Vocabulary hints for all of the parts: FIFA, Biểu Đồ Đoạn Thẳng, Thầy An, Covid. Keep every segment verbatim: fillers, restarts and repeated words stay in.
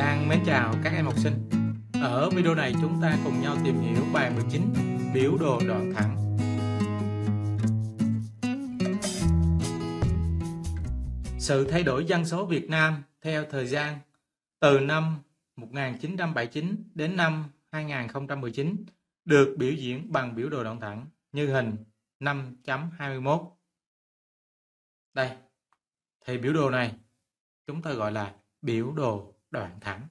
An mến chào các em học sinh. Ở video này chúng ta cùng nhau tìm hiểu bài mười chín biểu đồ đoạn thẳng. Sự thay đổi dân số Việt Nam theo thời gian từ năm một nghìn chín trăm bảy mươi chín đến năm hai nghìn không trăm mười chín được biểu diễn bằng biểu đồ đoạn thẳng như hình năm chấm hai mươi mốt. Đây, thì biểu đồ này chúng ta gọi là biểu đồ đoạn thẳng.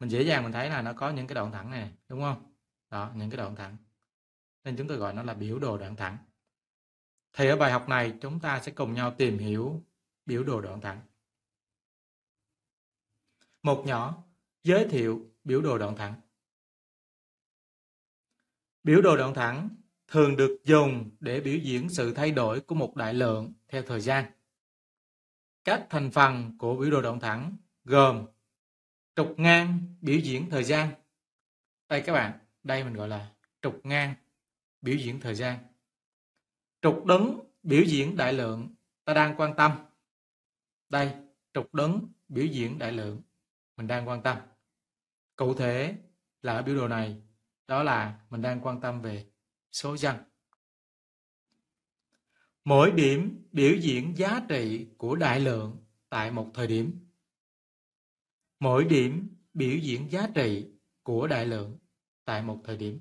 Mình dễ dàng mình thấy là nó có những cái đoạn thẳng này, đúng không? Đó, những cái đoạn thẳng. Nên chúng tôi gọi nó là biểu đồ đoạn thẳng. Thì ở bài học này chúng ta sẽ cùng nhau tìm hiểu biểu đồ đoạn thẳng. Một nhỏ, giới thiệu biểu đồ đoạn thẳng. Biểu đồ đoạn thẳng thường được dùng để biểu diễn sự thay đổi của một đại lượng theo thời gian. Các thành phần của biểu đồ đoạn thẳng gồm trục ngang biểu diễn thời gian. Đây các bạn, đây mình gọi là trục ngang biểu diễn thời gian. Trục đứng biểu diễn đại lượng ta đang quan tâm. Đây, trục đứng biểu diễn đại lượng mình đang quan tâm. Cụ thể là ở biểu đồ này, đó là mình đang quan tâm về số dân. Mỗi điểm biểu diễn giá trị của đại lượng tại một thời điểm. Mỗi điểm biểu diễn giá trị của đại lượng tại một thời điểm.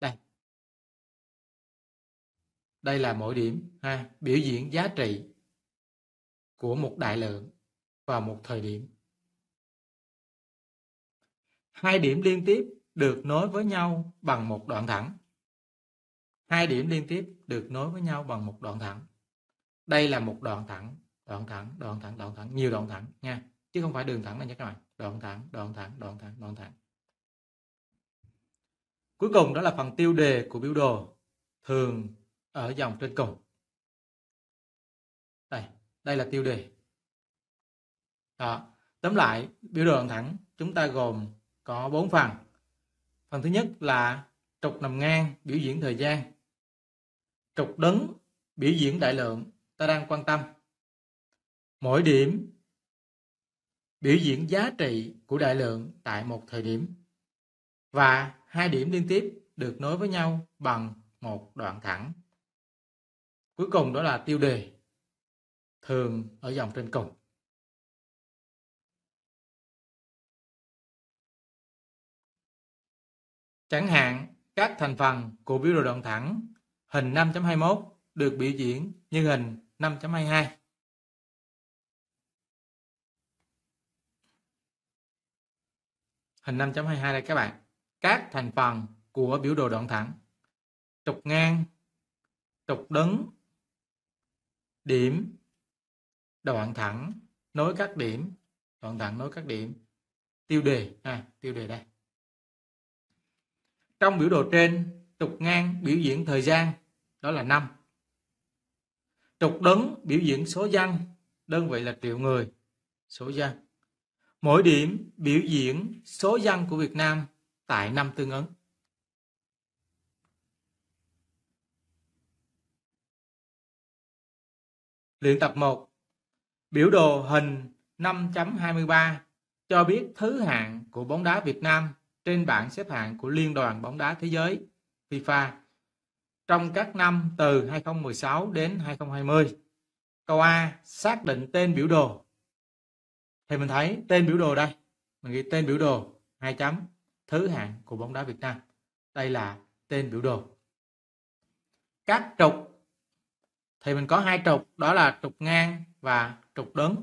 Đây. Đây là mỗi điểm ha, biểu diễn giá trị của một đại lượng vào một thời điểm. Hai điểm liên tiếp được nối với nhau bằng một đoạn thẳng. Hai điểm liên tiếp được nối với nhau bằng một đoạn thẳng. Đây là một đoạn thẳng, đoạn thẳng, đoạn thẳng, đoạn thẳng, nhiều đoạn thẳng nha, chứ không phải đường thẳng này nha các bạn. Đoạn thẳng, đoạn thẳng, đoạn thẳng, đoạn thẳng. Cuối cùng đó là phần tiêu đề của biểu đồ, thường ở dòng trên cùng. Đây, đây là tiêu đề. Đó, tóm lại biểu đồ đoạn thẳng chúng ta gồm có bốn phần. Phần thứ nhất là trục nằm ngang biểu diễn thời gian, trục đứng biểu diễn đại lượng ta đang quan tâm, mỗi điểm biểu diễn giá trị của đại lượng tại một thời điểm, và hai điểm liên tiếp được nối với nhau bằng một đoạn thẳng. Cuối cùng đó là tiêu đề, thường ở dòng trên cùng. Chẳng hạn các thành phần của biểu đồ đoạn thẳng hình năm chấm hai mươi mốt được biểu diễn như hình năm chấm hai mươi hai. Hình năm chấm hai mươi hai đây các bạn. Các thành phần của biểu đồ đoạn thẳng: trục ngang, trục đứng, điểm, đoạn thẳng nối các điểm, đoạn thẳng nối các điểm, tiêu đề, à, tiêu đề đây. Trong biểu đồ trên, trục ngang biểu diễn thời gian, đó là năm. Trục đứng biểu diễn số dân, đơn vị là triệu người, số dân. Mỗi điểm biểu diễn số dân của Việt Nam tại năm tương ứng. Luyện tập một. Biểu đồ hình năm chấm hai mươi ba cho biết thứ hạng của bóng đá Việt Nam trên bảng xếp hạng của Liên đoàn bóng đá thế giới FIFA trong các năm từ hai nghìn không trăm mười sáu đến hai nghìn không trăm hai mươi. Câu A, xác định tên biểu đồ. Thì mình thấy tên biểu đồ đây, mình ghi tên biểu đồ hai chấm thứ hạng của bóng đá Việt Nam. Đây là tên biểu đồ. Các trục thì mình có hai trục, đó là trục ngang và trục đứng.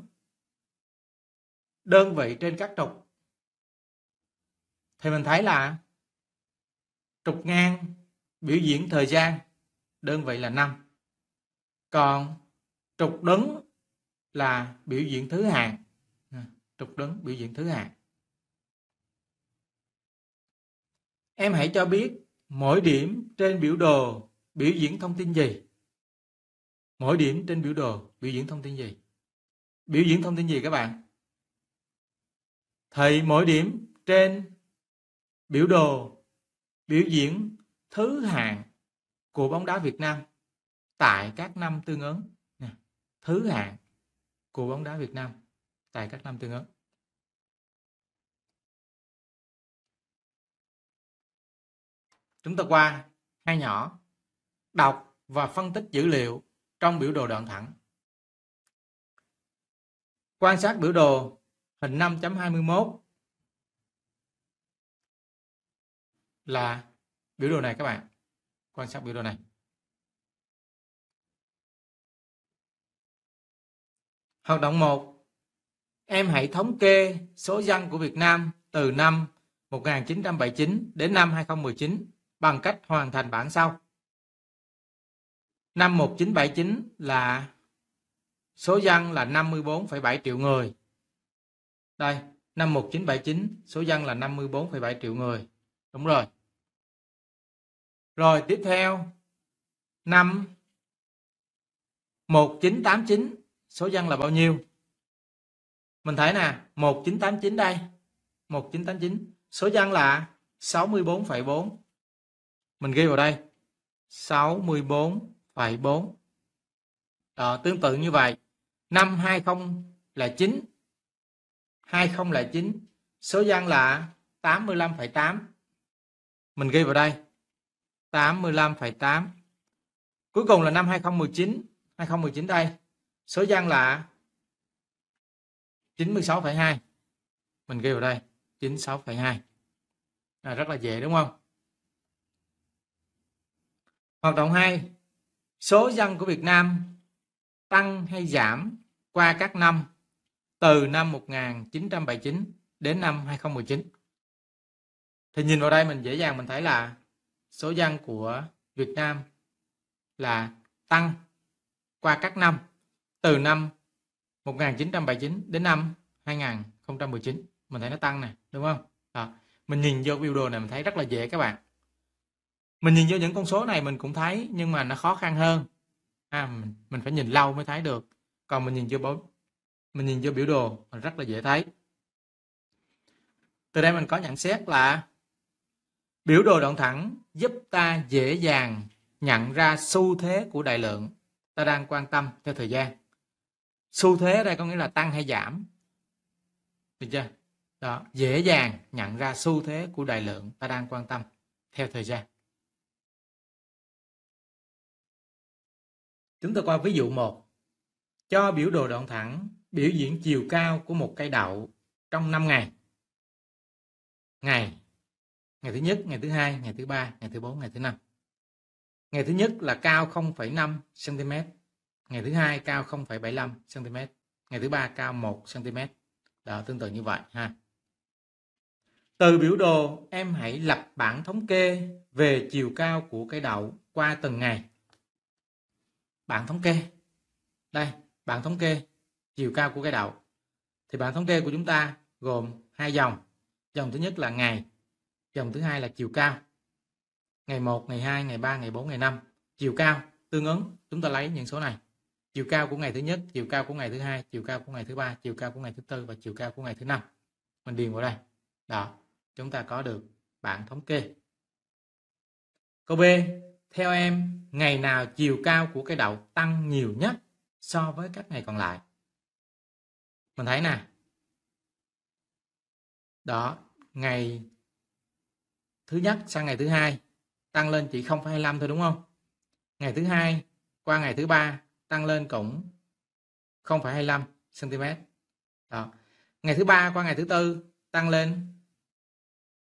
Đơn vị trên các trục thì mình thấy là trục ngang biểu diễn thời gian, đơn vị là năm. Còn trục đứng là biểu diễn thứ hạng. Trục đứng biểu diễn thứ hạng. Em hãy cho biết mỗi điểm trên biểu đồ biểu diễn thông tin gì? Mỗi điểm trên biểu đồ biểu diễn thông tin gì? Biểu diễn thông tin gì các bạn? Thì mỗi điểm trên biểu đồ biểu diễn thứ hạng của bóng đá Việt Nam tại các năm tương ứng. Thứ hạng của bóng đá Việt Nam tại các năm tương ứng. Chúng ta qua hai nhỏ, đọc và phân tích dữ liệu trong biểu đồ đoạn thẳng. Quan sát biểu đồ hình năm chấm hai mươi mốt là biểu đồ này các bạn. Quan sát biểu đồ này. Hoạt động một. Em hãy thống kê số dân của Việt Nam từ năm một nghìn chín trăm bảy mươi chín đến năm hai nghìn không trăm mười chín bằng cách hoàn thành bảng sau. Năm một nghìn chín trăm bảy mươi chín là số dân là năm mươi tư phẩy bảy triệu người. Đây, năm một nghìn chín trăm bảy mươi chín số dân là năm mươi tư phẩy bảy triệu người. Đúng rồi. Rồi tiếp theo, năm một nghìn chín trăm tám mươi chín số dân là bao nhiêu? Mình thấy nè, một nghìn chín trăm tám mươi chín đây, một nghìn chín trăm tám mươi chín số dân là sáu mươi tư phẩy bốn. Mình ghi vào đây sáu mươi tư phẩy bốn. Đó, tương tự như vậy, năm hai nghìn không trăm lẻ chín, hai nghìn không trăm lẻ chín số dân là tám mươi lăm phẩy tám. Mình ghi vào đây tám mươi lăm phẩy tám. Cuối cùng là năm hai nghìn không trăm mười chín, hai nghìn không trăm mười chín đây, số dân là chín mươi sáu phẩy hai. Mình ghi vào đây chín mươi sáu phẩy hai. À, rất là dễ đúng không? Hoạt động hai. Số dân của Việt Nam tăng hay giảm qua các năm từ năm một nghìn chín trăm bảy mươi chín đến năm hai nghìn không trăm mười chín. Thì nhìn vào đây mình dễ dàng mình thấy là số dân của Việt Nam là tăng qua các năm từ năm một nghìn chín trăm bảy mươi chín đến năm hai nghìn không trăm mười chín. Mình thấy nó tăng nè, đúng không? Đó. Mình nhìn vô biểu đồ này mình thấy rất là dễ các bạn. Mình nhìn vô những con số này mình cũng thấy, nhưng mà nó khó khăn hơn. À, mình, mình phải nhìn lâu mới thấy được. Còn mình nhìn vô bố, mình nhìn vô biểu đồ mình rất là dễ thấy. Từ đây mình có nhận xét là biểu đồ đoạn thẳng giúp ta dễ dàng nhận ra xu thế của đại lượng ta đang quan tâm theo thời gian. Xu thế ở đây có nghĩa là tăng hay giảm. Được chưa? Đó, dễ dàng nhận ra xu thế của đại lượng ta đang quan tâm theo thời gian. Chúng ta qua ví dụ một. Cho biểu đồ đoạn thẳng biểu diễn chiều cao của một cây đậu trong năm ngày. Ngày. Ngày thứ nhất, ngày thứ hai, ngày thứ ba, ngày thứ bốn, ngày thứ năm. Ngày thứ nhất là cao không phẩy năm xăng ti mét. Ngày thứ hai cao không phẩy bảy mươi lăm xăng ti mét. Ngày thứ ba cao một xăng ti mét. Đó, tương tự như vậy ha. Từ biểu đồ em hãy lập bảng thống kê về chiều cao của cây đậu qua từng ngày. Bảng thống kê. Đây, bảng thống kê chiều cao của cây đậu. Thì bảng thống kê của chúng ta gồm hai dòng. Dòng thứ nhất là ngày, dòng thứ hai là chiều cao. Ngày một, ngày hai, ngày ba, ngày bốn, ngày năm, chiều cao tương ứng chúng ta lấy những số này. Chiều cao của ngày thứ nhất, chiều cao của ngày thứ hai, chiều cao của ngày thứ ba, chiều cao của ngày thứ tư và chiều cao của ngày thứ năm. Mình điền vào đây. Đó, chúng ta có được bảng thống kê. Câu B, theo em, ngày nào chiều cao của cây đậu tăng nhiều nhất so với các ngày còn lại? Mình thấy nè. Đó, ngày thứ nhất sang ngày thứ hai tăng lên chỉ không phẩy hai mươi lăm thôi đúng không? Ngày thứ hai qua ngày thứ ba tăng lên cũng không phẩy hai mươi lăm xăng ti mét. Đó. Ngày thứ ba qua ngày thứ tư tăng lên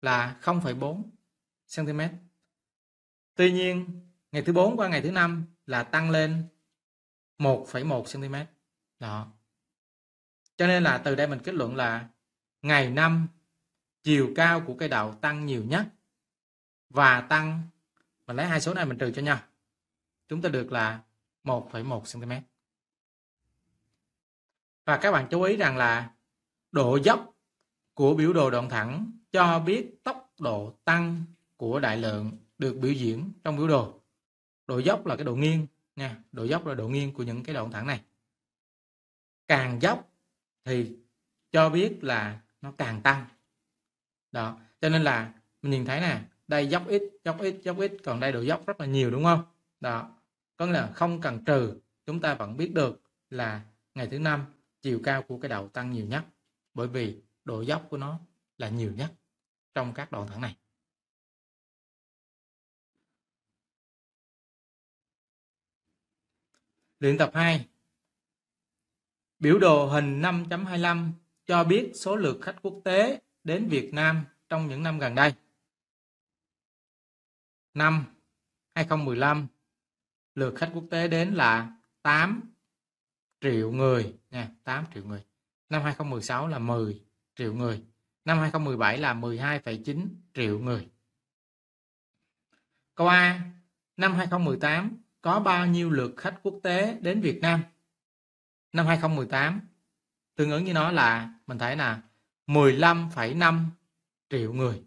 là không phẩy bốn xăng ti mét. Tuy nhiên, ngày thứ bốn qua ngày thứ năm là tăng lên một phẩy một xăng ti mét. Đó. Cho nên là từ đây mình kết luận là ngày năm chiều cao của cây đậu tăng nhiều nhất và tăng, mình lấy hai số này mình trừ cho nhau. Chúng ta được là một phẩy một xăng ti mét. Và các bạn chú ý rằng là độ dốc của biểu đồ đoạn thẳng cho biết tốc độ tăng của đại lượng được biểu diễn trong biểu đồ. Độ dốc là cái độ nghiêng nha, độ dốc là độ nghiêng của những cái đoạn thẳng này. Càng dốc thì cho biết là nó càng tăng. Đó, cho nên là mình nhìn thấy nè, đây dốc ít, dốc ít, dốc ít, còn đây độ dốc rất là nhiều đúng không? Đó. Có nghĩa là không cần trừ, chúng ta vẫn biết được là ngày thứ năm chiều cao của cái đậu tăng nhiều nhất, bởi vì độ dốc của nó là nhiều nhất trong các đoạn thẳng này. Luyện tập hai. Biểu đồ hình năm chấm hai mươi lăm cho biết số lượt khách quốc tế đến Việt Nam trong những năm gần đây. Năm hai không một năm, lượt khách quốc tế đến là tám triệu người nha, tám triệu người. Năm hai không một sáu là mười triệu người. Năm hai không một bảy là mười hai phẩy chín triệu người. Câu A, năm hai không một tám có bao nhiêu lượt khách quốc tế đến Việt Nam? Năm hai không một tám tương ứng với nó là mình thấy là mười lăm phẩy năm triệu người.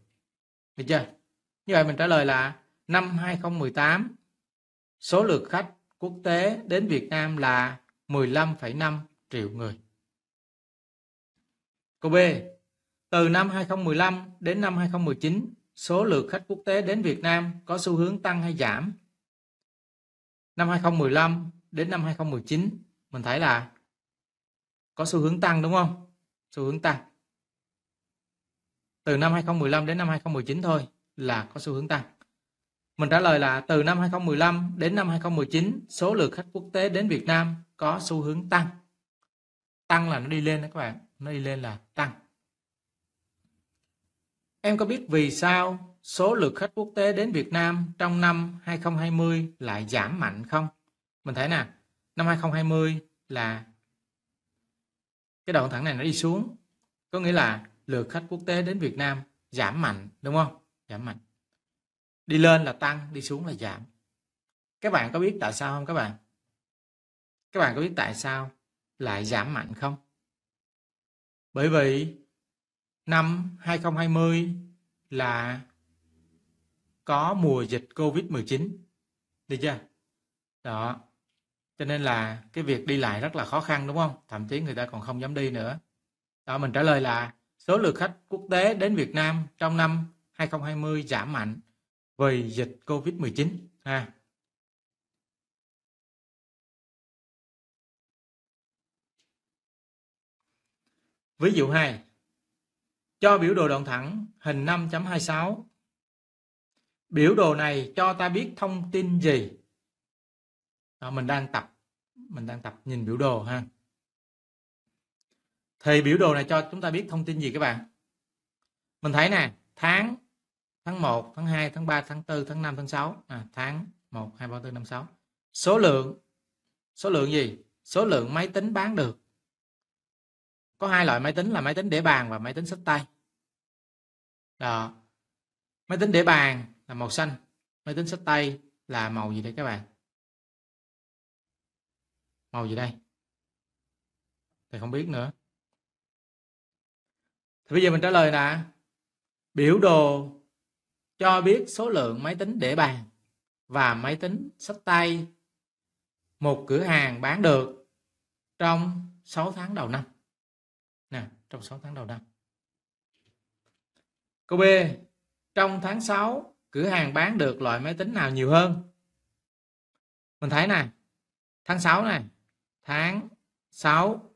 Được chưa? Như vậy mình trả lời là năm hai không một tám số lượt khách quốc tế đến Việt Nam là mười lăm phẩy năm triệu người. Câu B, từ năm hai không một năm đến năm hai không một chín, số lượt khách quốc tế đến Việt Nam có xu hướng tăng hay giảm? Năm hai không một năm đến năm hai không một chín mình thấy là có xu hướng tăng, đúng không? Xu hướng tăng. Từ năm hai không một năm đến năm hai không một chín thôi là có xu hướng tăng. Mình trả lời là từ năm hai không một năm đến năm hai không một chín, số lượt khách quốc tế đến Việt Nam có xu hướng tăng. Tăng là nó đi lên đó các bạn, nó đi lên là tăng. Em có biết vì sao số lượt khách quốc tế đến Việt Nam trong năm hai không hai không lại giảm mạnh không? Mình thấy nè, năm hai không hai không là cái đoạn thẳng này nó đi xuống, có nghĩa là lượt khách quốc tế đến Việt Nam giảm mạnh, đúng không? Giảm mạnh. Đi lên là tăng, đi xuống là giảm. Các bạn có biết tại sao không các bạn? Các bạn có biết tại sao lại giảm mạnh không? Bởi vì năm hai không hai không là có mùa dịch Covid mười chín. Được chưa? Đó. Cho nên là cái việc đi lại rất là khó khăn, đúng không? Thậm chí người ta còn không dám đi nữa. Đó, mình trả lời là số lượt khách quốc tế đến Việt Nam trong năm hai không hai không giảm mạnh vì dịch Covid mười chín ha. Ví dụ hai, cho biểu đồ đoạn thẳng hình năm chấm hai mươi sáu. Biểu đồ này cho ta biết thông tin gì? Đó, mình đang tập mình đang tập nhìn biểu đồ ha. Thì biểu đồ này cho chúng ta biết thông tin gì các bạn? Mình thấy nè, tháng tháng một, tháng hai, tháng ba, tháng tư, tháng năm, tháng sáu, à, tháng một, hai, ba, bốn, năm, sáu. Số lượng số lượng gì? Số lượng máy tính bán được. Có hai loại máy tính là máy tính để bàn và máy tính xách tay. Đó. Máy tính để bàn là màu xanh, máy tính xách tay là màu gì đây các bạn? Màu gì đây? Thầy không biết nữa. Thì bây giờ mình trả lời là biểu đồ cho biết số lượng máy tính để bàn và máy tính xách tay một cửa hàng bán được trong sáu tháng đầu năm. Nè, trong sáu tháng đầu năm. Câu B, trong tháng sáu, cửa hàng bán được loại máy tính nào nhiều hơn? Mình thấy nè, tháng sáu này, tháng sáu,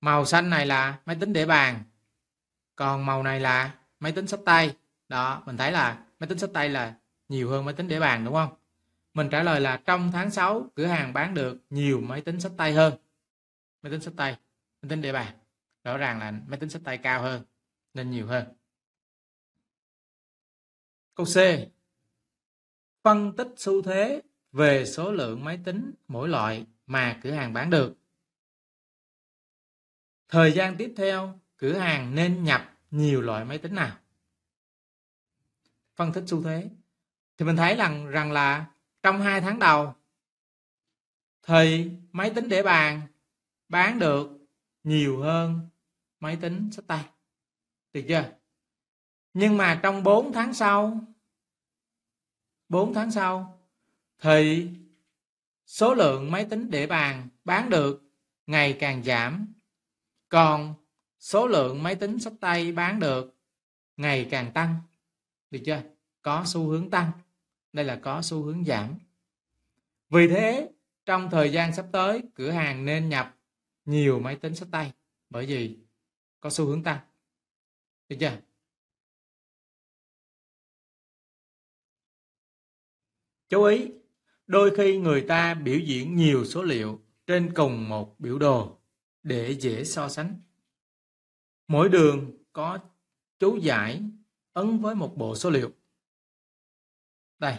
màu xanh này là máy tính để bàn, còn màu này là máy tính xách tay. Đó, mình thấy là máy tính xách tay là nhiều hơn máy tính để bàn, đúng không? Mình trả lời là trong tháng sáu, cửa hàng bán được nhiều máy tính xách tay hơn. Máy tính xách tay, máy tính để bàn. Rõ ràng là máy tính xách tay cao hơn, nên nhiều hơn. Câu C, phân tích xu thế về số lượng máy tính mỗi loại mà cửa hàng bán được. Thời gian tiếp theo, cửa hàng nên nhập nhiều loại máy tính nào? Phân tích xu thế. Thì mình thấy rằng, rằng là trong hai tháng đầu thì máy tính để bàn bán được nhiều hơn máy tính xách tay. Được chưa? Nhưng mà trong bốn tháng sau, bốn tháng sau thì số lượng máy tính để bàn bán được ngày càng giảm, còn số lượng máy tính xách tay bán được ngày càng tăng. Được chưa? Có xu hướng tăng. Đây là có xu hướng giảm. Vì thế, trong thời gian sắp tới, cửa hàng nên nhập nhiều máy tính xách tay bởi vì có xu hướng tăng. Được chưa? Chú ý, Đôi khi người ta biểu diễn nhiều số liệu trên cùng một biểu đồ để dễ so sánh. Mỗi đường có chú giải ấn với một bộ số liệu. Đây,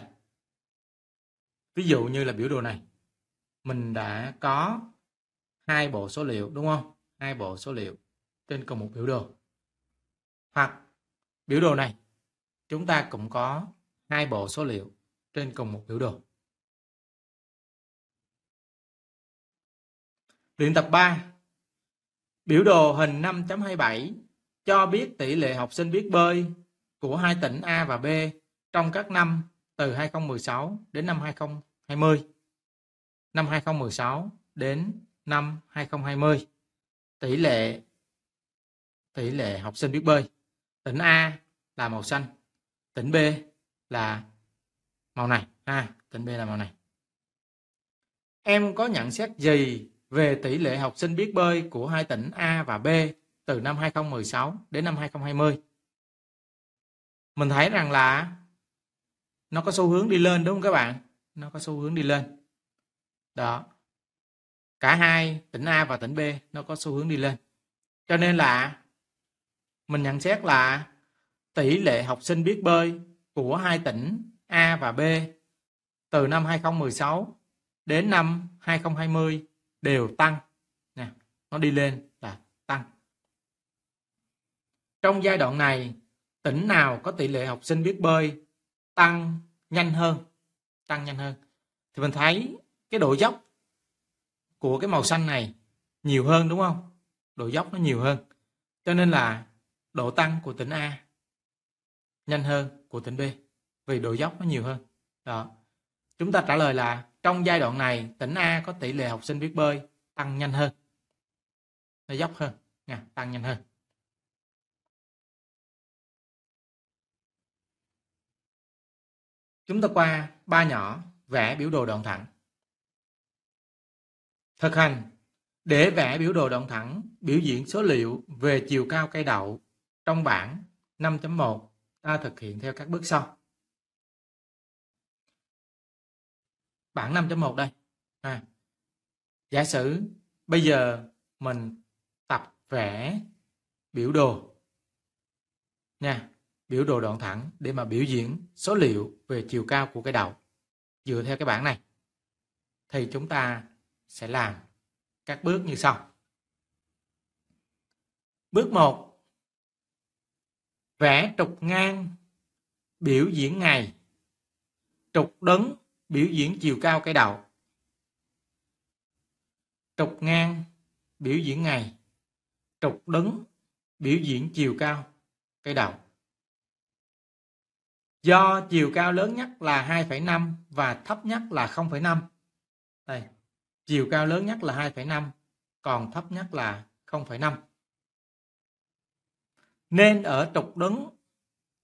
ví dụ như là biểu đồ này, mình đã có hai bộ số liệu, đúng không? Hai bộ số liệu trên cùng một biểu đồ. Hoặc biểu đồ này, chúng ta cũng có hai bộ số liệu trên cùng một biểu đồ. Luyện tập ba. Biểu đồ hình năm chấm hai mươi bảy cho biết tỷ lệ học sinh biết bơi của hai tỉnh A và B trong các năm từ hai không một sáu đến năm hai không hai không. Năm hai không một sáu đến năm hai không hai không. Tỷ lệ tỷ lệ học sinh biết bơi. Tỉnh A là màu xanh, tỉnh B là màu này ha, tỉnh B là màu này. Em có nhận xét gì về tỷ lệ học sinh biết bơi của hai tỉnh A và B từ năm hai không một sáu đến năm hai không hai không? Mình thấy rằng là nó có xu hướng đi lên, đúng không các bạn? Nó có xu hướng đi lên. Đó. Cả hai tỉnh A và tỉnh B nó có xu hướng đi lên. Cho nên là mình nhận xét là tỷ lệ học sinh biết bơi của hai tỉnh A và B từ năm hai không một sáu đến năm hai không hai không đều tăng. Nè, nó đi lên là tăng. Trong giai đoạn này, tỉnh nào có tỷ lệ học sinh biết bơi tăng nhanh hơn? Tăng nhanh hơn. Thì mình thấy cái độ dốc của cái màu xanh này nhiều hơn, đúng không? Độ dốc nó nhiều hơn. Cho nên là độ tăng của tỉnh A nhanh hơn của tỉnh B, vì độ dốc nó nhiều hơn. Đó. Chúng ta trả lời là trong giai đoạn này, tỉnh A có tỷ lệ học sinh biết bơi tăng nhanh hơn. Nó dốc hơn, nha, tăng nhanh hơn. Chúng ta qua ba nhỏ, vẽ biểu đồ đoạn thẳng. Thực hành, để vẽ biểu đồ đoạn thẳng, biểu diễn số liệu về chiều cao cây đậu trong bảng năm chấm một, ta thực hiện theo các bước sau. Bảng năm chấm một đây. À, giả sử bây giờ mình tập vẽ biểu đồ nha, biểu đồ đoạn thẳng để mà biểu diễn số liệu về chiều cao của cây đậu dựa theo cái bảng này. Thì chúng ta sẽ làm các bước như sau. Bước một. Vẽ trục ngang biểu diễn ngày, trục đứng biểu diễn chiều cao cây đậu. Trục ngang biểu diễn ngày, trục đứng biểu diễn chiều cao cây đậu. Do chiều cao lớn nhất là hai phẩy năm và thấp nhất là không phẩy năm. Đây, chiều cao lớn nhất là hai phẩy năm, còn thấp nhất là không phẩy năm. Nên ở trục đứng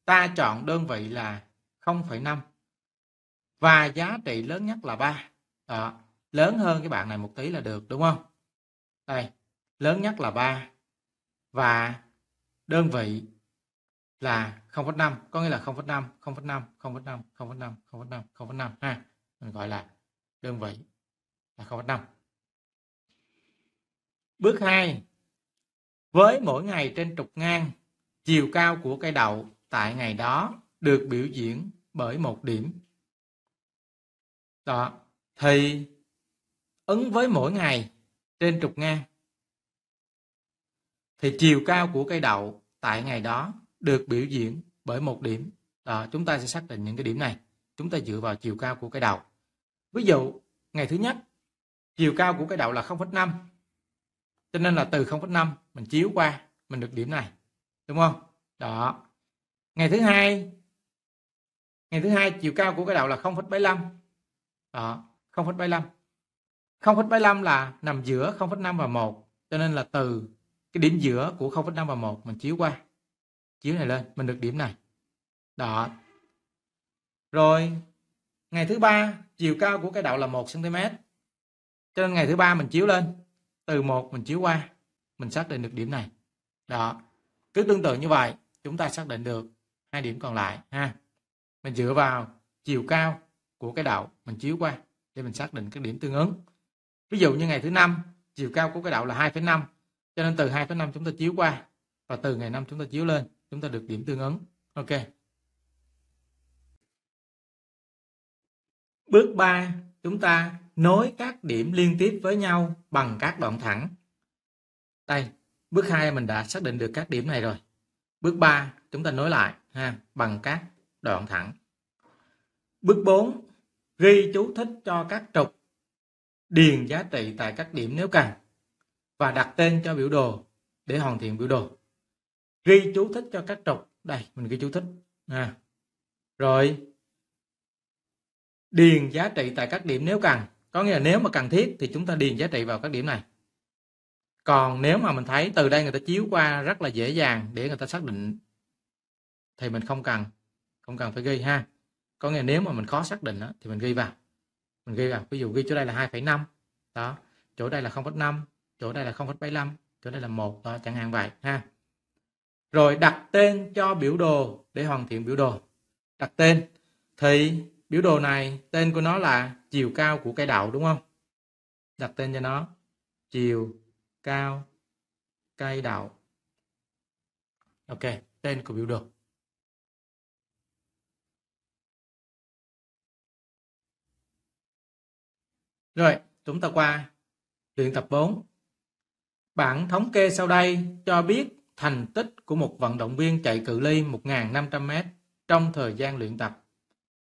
ta chọn đơn vị là không phẩy năm. Và giá trị lớn nhất là ba. Đó, lớn hơn cái bạn này một tí là được, đúng không? Đây, lớn nhất là ba. Và đơn vị là không phẩy năm, có nghĩa là không phẩy năm, không phẩy năm, không phẩy năm, không phẩy năm, không phẩy năm, không phẩy năm ha. Mình gọi là đơn vị là không phẩy năm. Bước hai. Với mỗi ngày trên trục ngang, chiều cao của cây đậu tại ngày đó được biểu diễn bởi một điểm. Đó, thì ứng với mỗi ngày trên trục ngang thì chiều cao của cây đậu tại ngày đó được biểu diễn bởi một điểm. Đó, chúng ta sẽ xác định những cái điểm này. Chúng ta dựa vào chiều cao của cây đậu. Ví dụ, ngày thứ nhất, chiều cao của cây đậu là không phẩy năm. Cho nên là từ không phẩy năm mình chiếu qua, mình được điểm này. Đúng không? Đó. Ngày thứ hai, ngày thứ hai chiều cao của cây đậu là không phẩy bảy mươi lăm. Đó, không phẩy bảy mươi lăm. không phẩy bảy mươi lăm là nằm giữa không phẩy năm và một. Cho nên là từ cái điểm giữa của không phẩy năm và một mình chiếu qua. Chiếu này lên, mình được điểm này. Đó. Rồi, ngày thứ ba, chiều cao của cây đậu là một xăng-ti-mét. Cho nên ngày thứ ba mình chiếu lên. Từ một mình chiếu qua, mình xác định được điểm này. Đó. Cứ tương tự như vậy, chúng ta xác định được hai điểm còn lại ha. Mình dựa vào chiều cao của cái đậu mình chiếu qua để mình xác định các điểm tương ứng. Ví dụ như ngày thứ năm chiều cao của cái đậu là hai phẩy năm, cho nên từ hai phẩy năm chúng ta chiếu qua và từ ngày năm chúng ta chiếu lên, chúng ta được điểm tương ứng. Ok. Bước ba, chúng ta nối các điểm liên tiếp với nhau bằng các đoạn thẳng. Đây, bước hai mình đã xác định được các điểm này rồi. Bước ba chúng ta nối lại ha bằng các đoạn thẳng. Bước bốn, ghi chú thích cho các trục, điền giá trị tại các điểm nếu cần và đặt tên cho biểu đồ để hoàn thiện biểu đồ. Ghi chú thích cho các trục, đây mình ghi chú thích ha. Rồi điền giá trị tại các điểm nếu cần, có nghĩa là nếu mà cần thiết thì chúng ta điền giá trị vào các điểm này. Còn nếu mà mình thấy từ đây người ta chiếu qua rất là dễ dàng để người ta xác định thì mình không cần không cần phải ghi ha. Có nghĩa là nếu mà mình khó xác định đó, thì mình ghi vào. Mình ghi vào, ví dụ ghi chỗ đây là hai phẩy năm. Đó, chỗ đây là không phẩy năm, chỗ đây là không phẩy bảy mươi lăm, chỗ đây là một đó, chẳng hạn vậy ha. Rồi đặt tên cho biểu đồ để hoàn thiện biểu đồ. Đặt tên thì biểu đồ này tên của nó là chiều cao của cây đậu đúng không? Đặt tên cho nó chiều cao cây đậu. Ok, tên của biểu đồ. Rồi, chúng ta qua luyện tập bốn. Bản thống kê sau đây cho biết thành tích của một vận động viên chạy cự ly một nghìn năm trăm mét trong thời gian luyện tập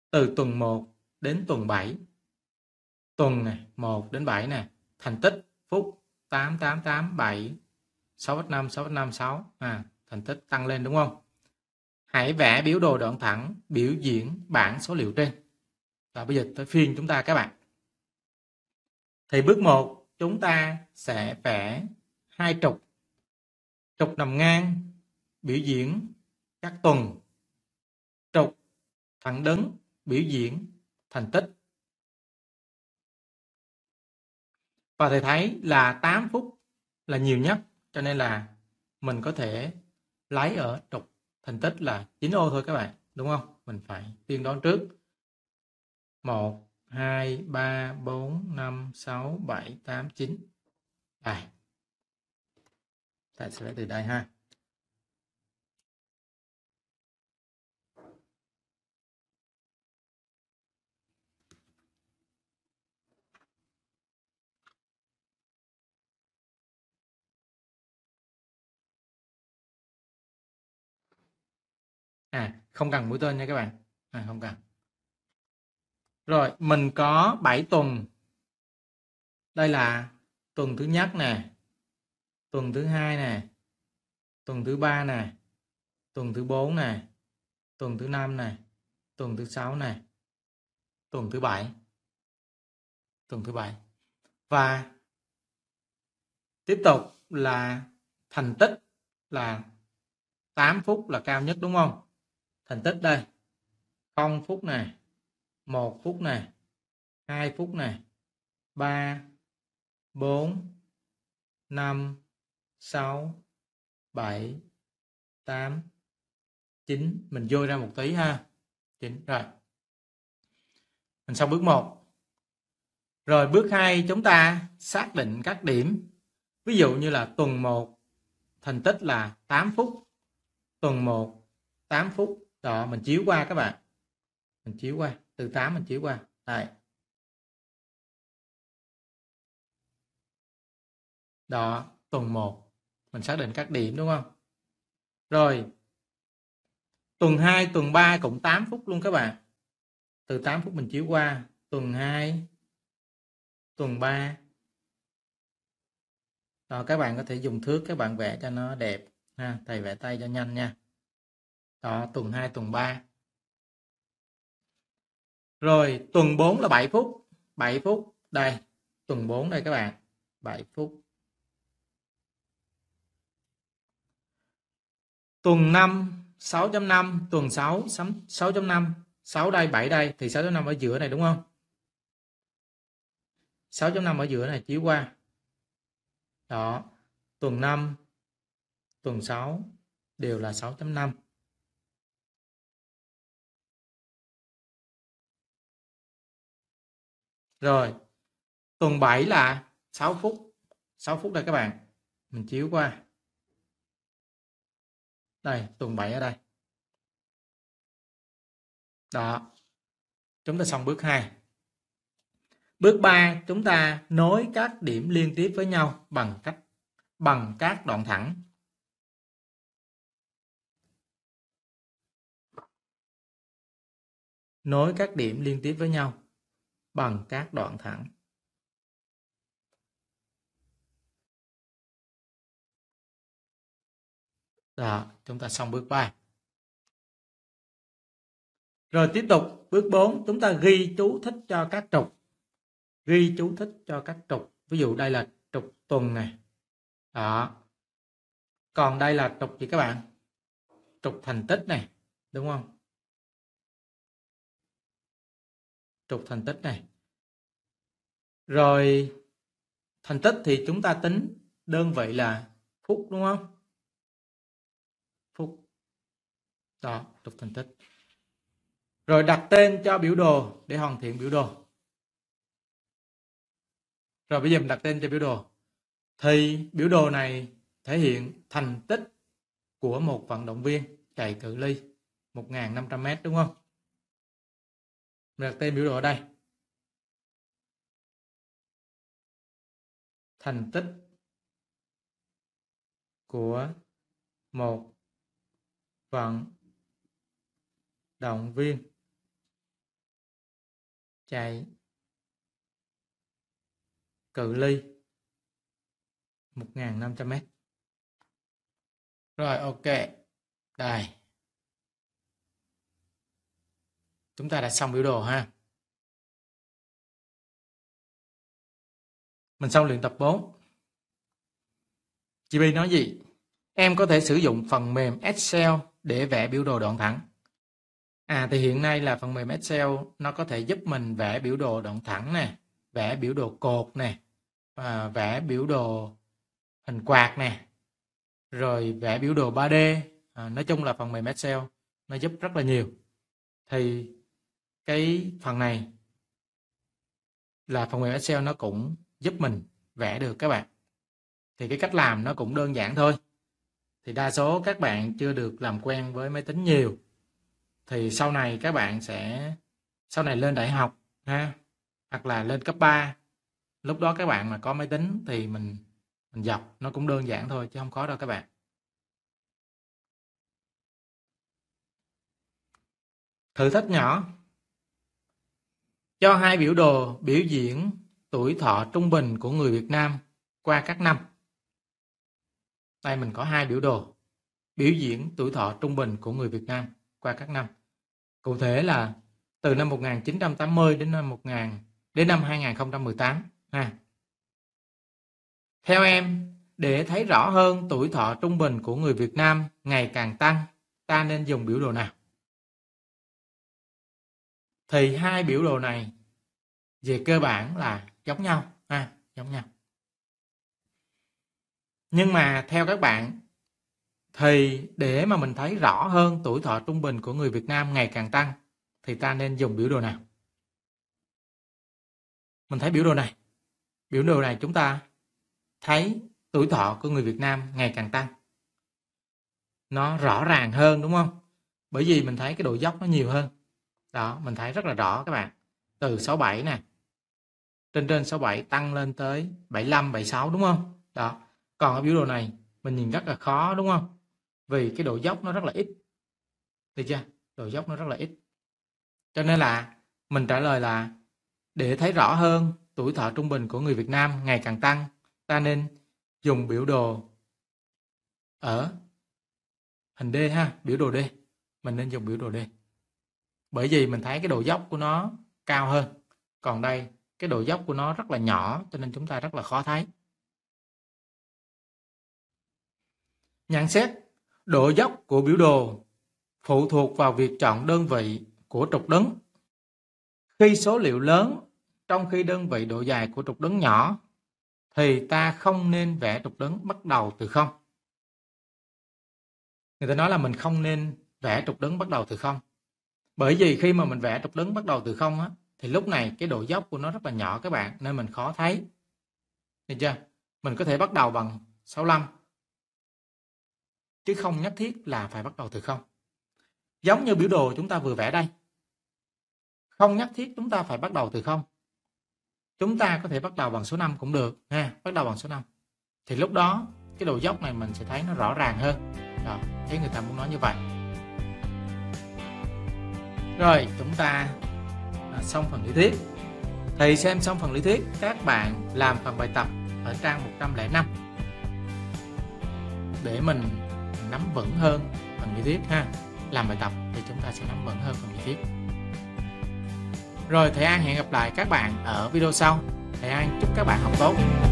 từ tuần một đến tuần bảy. Tuần này, một đến bảy nè, thành tích phút tám, tám, tám, bảy, sáu phẩy năm, sáu phẩt năm, sáu. À, thành tích tăng lên đúng không? Hãy vẽ biểu đồ đoạn thẳng biểu diễn bảng số liệu trên. Và bây giờ tới phiên chúng ta các bạn. Thì bước một chúng ta sẽ vẽ hai trục. Trục nằm ngang biểu diễn các tuần. Trục thẳng đứng biểu diễn thành tích. Và thầy thấy là tám phút là nhiều nhất, cho nên là mình có thể lấy ở trục thành tích là chín ô thôi các bạn, đúng không? Mình phải tiên đoán trước. một hai, ba, bốn, năm, sáu, bảy, tám, chín. Đây. Ta sẽ lấy từ đây ha. À, không cần mũi tên nha các bạn. À, không cần. Rồi, mình có bảy tuần. Đây là tuần thứ nhất nè, tuần thứ hai nè, tuần thứ ba nè, tuần thứ bốn nè, tuần thứ năm nè, tuần thứ sáu nè, tuần thứ bảy. Tuần thứ bảy. Và tiếp tục là thành tích là tám phút là cao nhất đúng không? Thành tích đây. không phút này, một phút này, hai phút này, ba, bốn, năm, sáu, bảy, tám, chín. Mình dôi ra một tí ha. chín. Rồi. Mình xong bước một. Rồi bước hai chúng ta xác định các điểm. Ví dụ như là tuần một thành tích là tám phút. Tuần một tám phút. Đó, mình chiếu qua các bạn. Mình chiếu qua. Từ tám mình chiếu qua. Đây. Đó, tuần một. Mình xác định các điểm đúng không? Rồi. Tuần hai, tuần ba cũng tám phút luôn các bạn. Từ tám phút mình chiếu qua. Tuần hai, tuần ba. Đó, các bạn có thể dùng thước các bạn vẽ cho nó đẹp. Ha, thầy vẽ tay cho nhanh nha. Đó, tuần hai, tuần ba. Rồi, tuần bốn là bảy phút. bảy phút. Đây, tuần bốn đây các bạn. bảy phút. Tuần năm, sáu phẩy năm. Tuần sáu, sáu phẩy năm. sáu đây, bảy đây. Thì sáu phẩy năm ở giữa này đúng không? sáu phẩy năm ở giữa này chiếu qua. Đó. Tuần năm, tuần sáu đều là sáu phẩy năm. Rồi tuần bảy là sáu phút, sáu phút đây các bạn, mình chiếu qua đây, tuần bảy ở đây đó. Chúng ta xong bước hai. Bước ba, chúng ta nối các điểm liên tiếp với nhau bằng cách bằng các đoạn thẳng. Nối các điểm liên tiếp với nhau bằng các đoạn thẳng. Đó, chúng ta xong bước ba. Rồi tiếp tục bước bốn, chúng ta ghi chú thích cho các trục. Ghi chú thích cho các trục. Ví dụ đây là trục tuần này. Đó. Còn đây là trục gì các bạn? Trục thành tích này, đúng không? Trục thành tích này. Rồi thành tích thì chúng ta tính đơn vị là phút, đúng không? Phút. Đó, trục thành tích. Rồi đặt tên cho biểu đồ để hoàn thiện biểu đồ. Rồi bây giờ mình đặt tên cho biểu đồ. Thì biểu đồ này thể hiện thành tích của một vận động viên chạy cự ly một nghìn năm trăm mét, đúng không? Mình đặt tên biểu đồ ở đây. Thành tích của một vận động viên chạy cự ly một nghìn năm trăm mét. Rồi ok. Đây. Chúng ta đã xong biểu đồ ha. Mình xong luyện tập bốn. Chị Bi nói gì? Em có thể sử dụng phần mềm Excel để vẽ biểu đồ đoạn thẳng. À thì hiện nay là phần mềm Excel nó có thể giúp mình vẽ biểu đồ đoạn thẳng nè, vẽ biểu đồ cột nè, à, vẽ biểu đồ hình quạt nè, rồi vẽ biểu đồ ba D. À, nói chung là phần mềm Excel nó giúp rất là nhiều. Thì cái phần này là phần mềm Excel nó cũng giúp mình vẽ được các bạn. Thì cái cách làm nó cũng đơn giản thôi. Thì đa số các bạn chưa được làm quen với máy tính nhiều. Thì sau này các bạn sẽ sau này lên đại học ha, hoặc là lên cấp ba, lúc đó các bạn mà có máy tính thì mình mình dọc nó cũng đơn giản thôi chứ không khó đâu các bạn. Thử thách nhỏ. Cho hai biểu đồ biểu diễn tuổi thọ trung bình của người Việt Nam qua các năm. Đây mình có hai biểu đồ biểu diễn tuổi thọ trung bình của người Việt Nam qua các năm. Cụ thể là từ năm một nghìn chín trăm tám mươi đến năm hai nghìn không trăm mười tám ha. Theo em, để thấy rõ hơn tuổi thọ trung bình của người Việt Nam ngày càng tăng, ta nên dùng biểu đồ nào? Thì hai biểu đồ này về cơ bản là giống nhau ha, giống nhau. Nhưng mà theo các bạn thì để mà mình thấy rõ hơn tuổi thọ trung bình của người Việt Nam ngày càng tăng thì ta nên dùng biểu đồ nào? Mình thấy biểu đồ này. Biểu đồ này chúng ta thấy tuổi thọ của người Việt Nam ngày càng tăng. Nó rõ ràng hơn đúng không? Bởi vì mình thấy cái độ dốc nó nhiều hơn. Đó, mình thấy rất là rõ các bạn. Từ sáu mươi bảy nè. Trên trên sáu mươi bảy tăng lên tới bảy mươi lăm, bảy mươi sáu đúng không? Đó. Còn ở biểu đồ này mình nhìn rất là khó đúng không? Vì cái độ dốc nó rất là ít. Được chưa? Độ dốc nó rất là ít. Cho nên là mình trả lời là để thấy rõ hơn tuổi thọ trung bình của người Việt Nam ngày càng tăng, ta nên dùng biểu đồ ở hình D ha, biểu đồ D. Mình nên dùng biểu đồ D. Bởi vì mình thấy cái độ dốc của nó cao hơn. Còn đây, cái độ dốc của nó rất là nhỏ cho nên chúng ta rất là khó thấy. Nhận xét, độ dốc của biểu đồ phụ thuộc vào việc chọn đơn vị của trục đứng. Khi số liệu lớn trong khi đơn vị độ dài của trục đứng nhỏ thì ta không nên vẽ trục đứng bắt đầu từ không. Người ta nói là mình không nên vẽ trục đứng bắt đầu từ không. Bởi vì khi mà mình vẽ trục đứng bắt đầu từ không á, thì lúc này cái độ dốc của nó rất là nhỏ các bạn, nên mình khó thấy. Được chưa? Mình có thể bắt đầu bằng sáu mươi lăm, chứ không nhất thiết là phải bắt đầu từ không. Giống như biểu đồ chúng ta vừa vẽ đây, không nhất thiết chúng ta phải bắt đầu từ không. Chúng ta có thể bắt đầu bằng số năm cũng được ha, bắt đầu bằng số năm. Thì lúc đó cái độ dốc này mình sẽ thấy nó rõ ràng hơn. Đó, thấy người ta muốn nói như vậy. Rồi, chúng ta xong phần lý thuyết. Thầy xem xong phần lý thuyết, các bạn làm phần bài tập ở trang một trăm lẻ năm để mình nắm vững hơn phần lý thuyết ha. Làm bài tập thì chúng ta sẽ nắm vững hơn phần lý thuyết. Rồi, thầy An hẹn gặp lại các bạn ở video sau. Thầy An chúc các bạn học tốt.